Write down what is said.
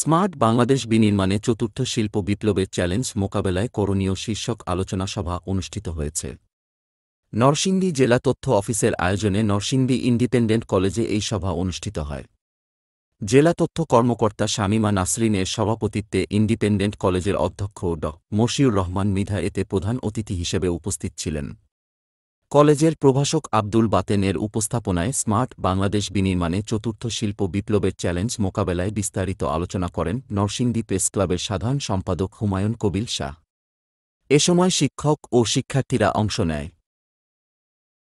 Smart Bangladesh বিনির্মাণে চতুর্থ শিল্প বিপ্লবের চ্যালেঞ্জ মোকাবেলায় করণীয় শীর্ষক আলোচনা সভা অনুষ্ঠিত হয়েছে। নরসিংদী জেলা তথ্য অফিসের আয়োজনে নরসিংদী ইন্ডিপেন্ডেন্ট কলেজে এই সভা অনুষ্ঠিত হয়। জেলা তথ্য কর্মকর্তা শামীমা নাসরিনের সভাপতিত্বে ইন্ডিপেন্ডেন্ট কলেজের অধ্যক্ষ ড মশিউর রহমান মিধা এতে প্রধান অতিথি হিসেবে উপস্থিত ছিলেন। কলেজের প্রভাষক আব্দুল বাতেনের উপস্থাপনায় স্মার্ট বাংলাদেশ বিনির্মাণে চতুর্থ শিল্প বিপ্লবের চ্যালেঞ্জ মোকাবেলায় বিস্তারিত আলোচনা করেন নরসিংদী প্রেস ক্লাবের সাধারণ সম্পাদক হুমায়ুন কবির শাহ। এ সময় শিক্ষক ও শিক্ষার্থীরা অংশ নেয়।